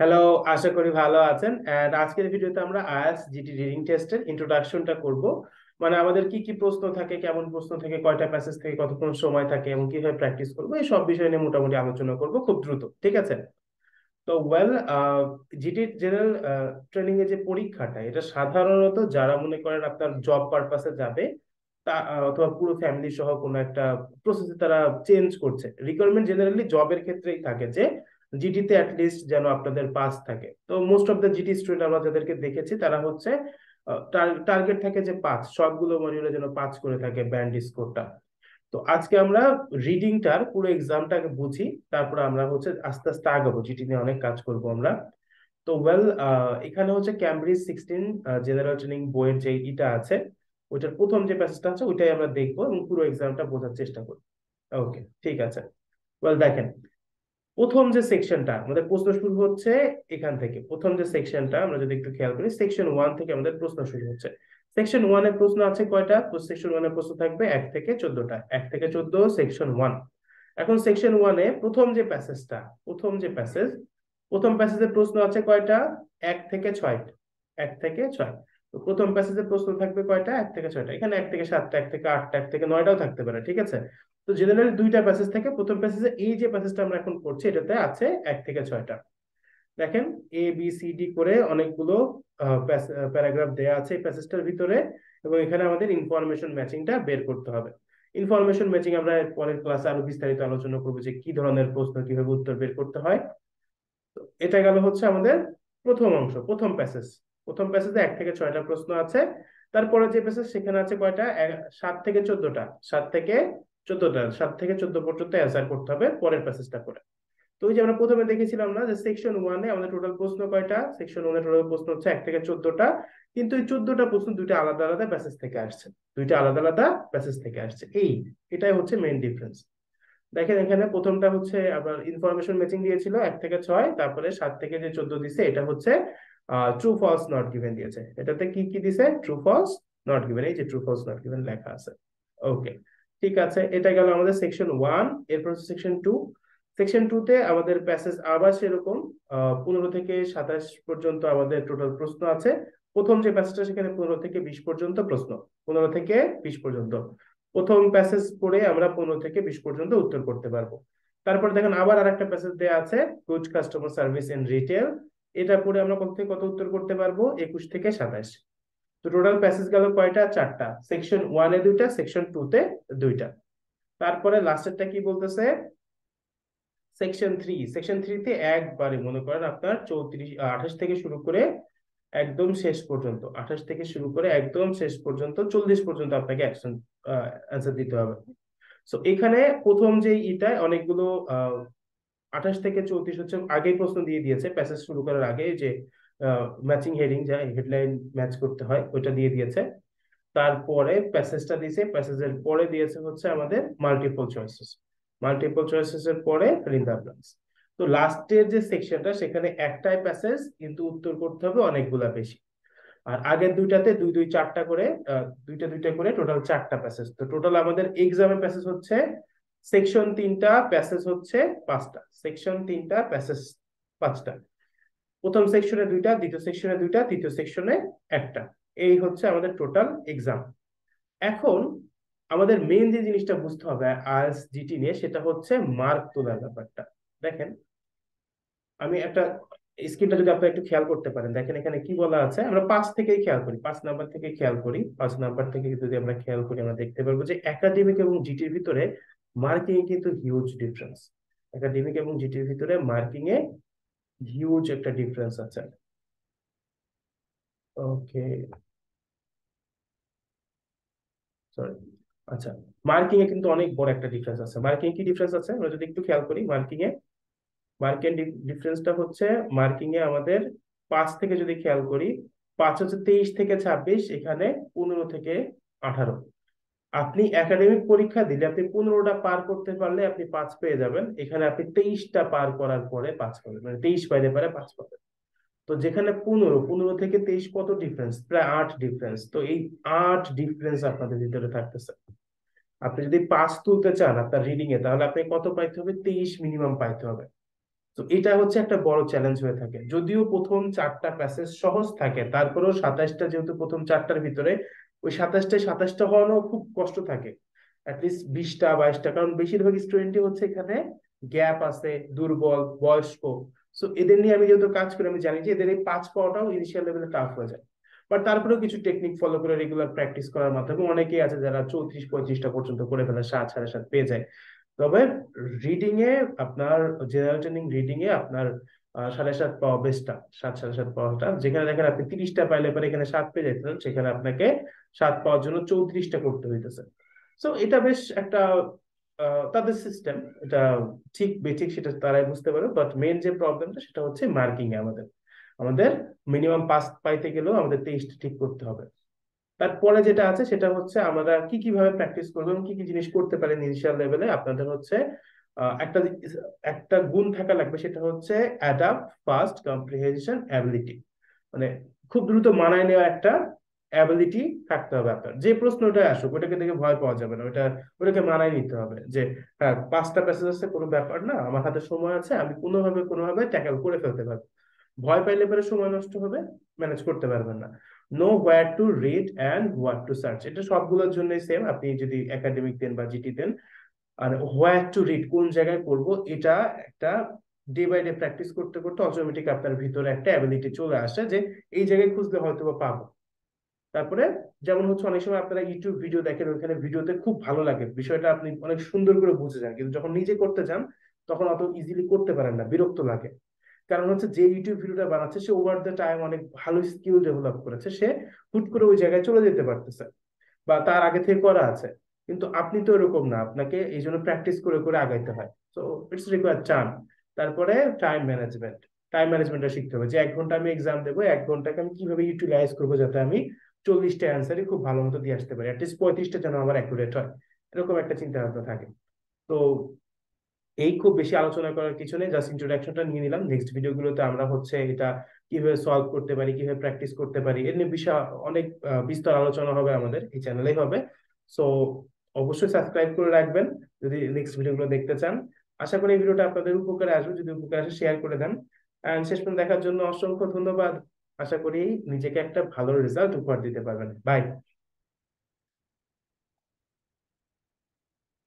Hello, আশা করি ভালো আছেন। এন্ড আজকের ভিডিওতে আমরা আইএলটিএস জিটি রিডিং টেস্টের ইন্ট্রোডাকশনটা করব, মানে আমাদের কি কি প্রশ্ন থাকে, কেমন প্রশ্ন থাকে, কয়টা প্যাসেজ থাকে, কতক্ষণ সময় থাকে এবং কিভাবে প্র্যাকটিস করব, এই সব বিষয় নিয়ে মোটামুটি আলোচনা করব খুব দ্রুত, ঠিক আছে? তো জিটি জেনারেল ট্রেনিং এর যে পরীক্ষাটা, এটা সাধারণত যারা মনে করেন আপনার জব পারপাসে যাবে তা অথবা পুরো ফ্যামিলি সহ কোনো একটা প্রসেসে তারা চেঞ্জ করছে, রিকোয়ারমেন্ট জেনারেলি জবের ক্ষেত্রেই থাকে যে জিটিতে অ্যাটলিস্ট যেন আপনাদের পাস থাকে। তো most of the GT student আমরা যাদেরকে দেখেছি তারা হচ্ছে টার্গেট থাকে যে 5, সবগুলো মডিউলে যেন 5 করে থাকে ব্যান্ড স্কোরটা। তো আজকে আমরা রিডিংটার পুরো এক্সামটাকে বুঝি, তারপর আমরা হচ্ছে আস্তে আস্তে আগাবো, জিটি নিয়ে অনেক কাজ করবো আমরা। তো এখানে হচ্ছে ক্যামব্রিজ 16 জেনারেল ট্রেনিং বইয়ের যে ইটা আছে ওইটার প্রথম যে প্যাসেজটা আছে ওইটাই আমরা দেখবো এবং পুরো এক্সামটা বোঝার চেষ্টা করবো। ওকে, ঠিক আছে। দেখেন প্রথম যে সেকশনটা, আমাদের প্রশ্ন শুরু হচ্ছে এখান থেকে। প্রথম যে সেকশনটা আমরা যদি একটু খেয়াল করি, সেকশন 1 থেকে আমাদের প্রশ্ন শুরু হচ্ছে। সেকশন 1 এর প্রশ্ন আছে কয়টা? সেকশন 1 এর প্রশ্ন থাকবে 1 থেকে 14টা, 1 থেকে 14 সেকশন 1। এখন সেকশন 1 এ প্রথম প্যাসেজের প্রশ্ন আছে কয়টা? 1 থেকে 6টা, 1 থেকে 6। তো প্রথম প্যাসেজের প্রশ্ন থাকবে কয়টা? 1 থেকে 6টা। এখানে 1 থেকে 7টা, 1 থেকে 8টা, 1 থেকে 9টাও থাকতে পারে, ঠিক আছে? তো জেনারেল দুইটা প্যাসেজ থাকে। প্রথম প্যাসেজে এই যে প্যাসেজটা আমরা এখন পড়ছি এটাতে আছে 1 থেকে 6টা। দেখেন ABCD করে অনেকগুলো প্যারাগ্রাফ দেয়া আছে প্যাসেজটার ভিতরে, এবং এখানে আমাদের ইনফরমেশন ম্যাচিংটা বের করতে হবে। ইনফরমেশন ম্যাচিং আমরা পরের ক্লাসে আরো বিস্তারিত আলোচনা করবো যে কি ধরনের প্রশ্ন, কিভাবে উত্তর বের করতে হয়। তো এটা গেল হচ্ছে আমাদের প্রথম অংশ, প্রথম প্যাসেজ। প্রথম প্যাসেজে 1 থেকে 6টা প্রশ্ন আছে। তারপরে যে প্যাসেজ সেখানে আছে কয়টা? 7 থেকে 14টা, 7 থেকে 14টা। 7 থেকে 14 পর্যন্ত অ্যান্সার করতে হবে পরের প্যাসেজটা করে। তো ওই যে আমরা প্রথমে দেখেছিলাম না যে সেকশন 1 এ আমাদের টোটাল প্রশ্ন কয়টা? সেকশন 1 এ টোটাল প্রশ্ন হচ্ছে 1 থেকে 14টা, কিন্তু এই 14টা প্রশ্ন দুইটা আলাদা আলাদা প্যাসেজ থেকে আসছে, এটাই হচ্ছে মেইন ডিফারেন্স। দেখেন এখানে প্রথমটা হচ্ছে আবার ইনফরমেশন ম্যাচিং দিয়েছিল 1 থেকে 6, তারপরে 7 থেকে 14 দিছে, এটা হচ্ছে ট্রু ফলস নট গিভেন দিয়েছে। এটাতে কি কি দিছে? ট্রু ফলস নট গিভেন, এই যে ট্রু ফলস নট গিভেন লেখা আছে। ওকে, ঠিক আছে, এটা গেল আমাদের সেকশন 1। এরপর সেকশন 2। সেকশন 2 তে আমাদের প্যাসেজ আবার সেরকম 15 থেকে 27 পর্যন্ত আমাদের টোটাল প্রশ্ন আছে। প্রথম যে প্যাসেজটা সেখানে 15 থেকে 20 পর্যন্ত প্রশ্ন, 15 থেকে 20 পর্যন্ত প্রথম প্যাসেজ পড়ে আমরা 15 থেকে 20 পর্যন্ত উত্তর করতে পারবো। তারপর দেখেন আবার আরেকটা প্যাসেজ দেয়া আছে good customer service in retail, এটা পড়ে আমরা কত থেকে কত উত্তর করতে পারবো? 21 থেকে 27। তো টোটাল প্যাসেজ গেল কয়টা? 4টা। সেকশন 1 এ 2টা, সেকশন 2 তে 2টা। তারপরে লাস্টেরটা কি বলতেছে? সেকশন 3। সেকশন 3 তে একবারে মনে করেন আপনার 28 থেকে শুরু করে একদম শেষ পর্যন্ত, 28 থেকে শুরু করে একদম শেষ পর্যন্ত 40 পর্যন্ত আপনাকে অ্যানসার দিতে হবে। সো এখানে প্রথম যে ইটায় অনেকগুলো 28 থেকে 34 হচ্ছে আগে প্রশ্ন দিয়ে দিয়েছে প্যাসেজ শুরু করার আগে, যে ম্যাচিং হেডিং যা হেডলাইন ম্যাচ করতে হয় ওইটা দিয়ে দিয়েছে। তারপরে প্যাসেজটা দিয়েছে, প্যাসেজের পরে দিয়েছে হচ্ছে আমাদের মাল্টিপল চয়েসেস, মাল্টিপল চয়েসেস এর পরে ফিল দ্য ব্ল্যাঙ্কস। তো লাস্টের যে সেকশনটা সেখানে একটাই প্যাসেজ, কিন্তু উত্তর করতে হবে অনেকগুলা বেশি। আর আগের দুইটাতে দুইটা করে টোটাল 4টা প্যাসেজ। তো টোটাল আমাদের এক্সামের প্যাসেজ হচ্ছে সেকশন 3টা, প্যাসেজ হচ্ছে 5টা। সেকশন 3টা, প্যাসেজ 5টা। প্রথম সেকশনে 2টা, দ্বিতীয় সেকশনে 2টা, তৃতীয় সেকশনে 1টা। এই হচ্ছে আমাদের টোটাল এক্সাম। এখন আমাদের মেইন যে জিনিসটা বুঝতে হবে আইএলটিএস জিটি নিয়ে, সেটা হচ্ছে মার্ক তোলার ব্যাপারটা। দেখেন আমি একটা স্ক্রিনটা যদি আপনারা একটু খেয়াল করতে পারেন, দেখেন এখানে কি বলা আছে, আমরা 5 থেকেই খেয়াল করি, 5 নাম্বার থেকে খেয়াল করি। 5 নাম্বার থেকে যদি আমরা খেয়াল করি আমরা দেখতে পারবো যে একাডেমিক এবং জিটির ভিতরে মার্কিং এ কিন্তু হিউজ ডিফারেন্স। একাডেমিক এবং জিটির ভিতরে মার্কিং এ হিউজ একটা ডিফারেন্স আছে। ওকে, সরি, আচ্ছা, মার্কিং এ কিন্তু অনেক বড় একটা ডিফারেন্স আছে। মার্কিং কি ডিফারেন্স আছে আমরা যদি একটু খেয়াল করি, মার্কিং ডিফারেন্সটা হচ্ছে মার্কিং এ আমাদের 5 থেকে যদি খেয়াল করি, 5 হচ্ছে 23 থেকে 26, এখানে 15 থেকে 18। আপনি একাডেমিক পরীক্ষা দিলে আপনি 15টা পার করতে পারলে আপনি 5 পেয়ে যাবেন, এখানে আপনি 23টা পার করার পরে 5 পাবেন, মানে 23 বাইরে পারে 5 পাবেন। তো যেখানে 15 থেকে 23 কত ডিফারেন্স? প্রায় 8 ডিফারেন্স। তো এই 8 ডিফারেন্স আপনাদের ভিতরে থাকতেছে। আপনি যদি 5 তুলতে চান আপনার রিডিং এ, তাহলে আপনি কত পাইতে হবে? 23 মিনিমাম পাইতে হবে। তো এটা হচ্ছে একটা বড় চ্যালেঞ্জ হয়ে থাকে। যদিও প্রথম চারটা প্যাসেজ সহজ থাকে, তারপরেও 27টা, যেহেতু প্রথম চারটার ভিতরে ওই 27টা হওয়ানো খুব কষ্ট থাকে, অ্যাটলিস্ট 20টা 22টা, কারণ বেশিরভাগ স্টুডেন্টই হচ্ছে এখানে গ্যাপ আছে, দুর্বল, বয়স্ক। সো এদের নিয়ে আমি যেহেতু কাজ করি, আমি জানি যে এদের এই 5 পাওয়াটাও ইনিশিয়াল লেভেলে টাফ হয়ে যায়, বাট তারপরেও কিছু টেকনিক ফলো করে রেগুলার প্র্যাকটিস করার মাধ্যমে অনেকেই আছে যারা 34-35টা পর্যন্ত করে ফেলে, 7-7.5 পেয়ে যায়। তবে রিডিং এ আপনার জেনারেল ট্রেনিং রিডিং এ আপনার 7.5 পাওয়া বেস্টটা, 7-7.5 পাওয়াটা, যেখানে দেখেন আপনি 30টা পাইলে পরে এখানে 7 পেয়ে যেতেন, সেখানে আপনাকে 7 পাওয়ার জন্য 34টা করতে হইতেছে। সো এটা বেশ একটা তাদের সিস্টেম, এটা ঠিক বেঠিক সেটা তারাই বুঝতে পারে, বাট মেন যে প্রবলেমটা সেটা হচ্ছে মার্কিং এ। আমাদের আমাদের মিনিমাম পাস পাইতে গেলেও আমাদের 23টা ঠিক করতে হবে। তারপরে যেটা আছে সেটা হচ্ছে আমরা কি কিভাবে প্র্যাকটিস করবো এবং কি কি জিনিস করতে পারেন ইনিশিয়াল লেভেলে। আপনাদের হচ্ছে একটা গুণ থাকা লাগবে, সেটা হচ্ছে অ্যাডাপ্ট ফাস্ট কম্প্রিহেনশন অ্যাবিলিটি, মানে খুব দ্রুত মানায় নেওয়া একটা অ্যাবিলিটি থাকতে হবে আপনার। যে প্রশ্নটা আসুক ওটাকে দেখে ভয় পাওয়া যাবে না, ওটাকে মানায় নিতে হবে যে হ্যাঁ 5টা প্যাসেজ আছে, কোনো ব্যাপার না, আমার হাতে সময় আছে, আমি কোনোভাবে ট্যাকল করে ফেলতে পারবো। ভয় পাইলে পরে সময় নষ্ট হবে, ম্যানেজ করতে পারবেন না। Know where to read and where to search, এটা সবগুলোর জন্যই সেম। আপনি যদি একাডেমিক দেন বা জিটি দেন, আর হোয়ার টু রিড কোন জায়গায় করবো, এটা একটা ডে বাই ডে প্র্যাকটিস করতে করতে অটোমেটিক আপনার ভিতরে একটা অ্যাবিলিটি চলে আসে যে এই জায়গায় খুঁজলে হয়তো বা পাবো। তারপরে যেমন হচ্ছে অনেক সময় আপনারা ইউটিউব ভিডিও দেখেন, ওইখানে ভিডিওতে খুব ভালো লাগে, বিষয়টা আপনি অনেক সুন্দর করে বুঝে যান, কিন্তু যখন নিজে করতে যান তখন অত ইজিলি করতে পারেন না, বিরক্ত লাগে। কারণ হচ্ছে যে ইউটিউব ভিডিওটা বানাচ্ছে সে ওভার দ্য টাইম অনেক ভালো স্কিল ডেভেলপ করেছে, সে হুট করে ওই জায়গায় চলে যেতে পারতেছে বা তার আগে থেকে করা আছে, কিন্তু আপনি তো এরকম না, আপনাকে এই জন্য প্র্যাকটিস করে করে আগাইতে হয়। So it's require time. তারপরে টাইম ম্যানেজমেন্টটা শিখতে হবে, যে 1 ঘন্টা আমি এক্সাম দেবো, 1 ঘন্টাকে আমি কিভাবে ইউটিলাইজ করবো যাতে আমি 40টা অ্যান্সারই খুব ভালো মতো দিয়ে আসতে পারি, অ্যাটলিস্ট 35টা যেন আমার অ্যাকুরেট হয়, এরকম একটা চিন্তা ভাবনা থাকে। তো এই খুব বেশি আলোচনা করার কিছু নেই, জাস্ট ইন্ট্রোডাকশনটা নিয়ে নিলাম। নেক্সট ভিডিওগুলোতে আমরা হচ্ছে এটা কিভাবে সলভ করতে পারি, কিভাবে প্র্যাকটিস করতে পারি, এর নিয়ে বিষয় অনেক বিস্তর আলোচনা হবে আমাদের এই চ্যানেলেই হবে। সো অবশ্যই সাবস্ক্রাইব করে রাখবেন যদি নেক্সট ভিডিওগুলো দেখতে চান। আশা করি এই ভিডিওটা আপনাদের উপকারে আসবে, যদি উপকারে আসে শেয়ার করে দেন। অ্যান্ড শেষ পর্যন্ত দেখার জন্য অসংখ্য ধন্যবাদ। আশা করি নিজেকে একটা ভালো রেজাল্ট উপহার দিতে পারবেন। বাই।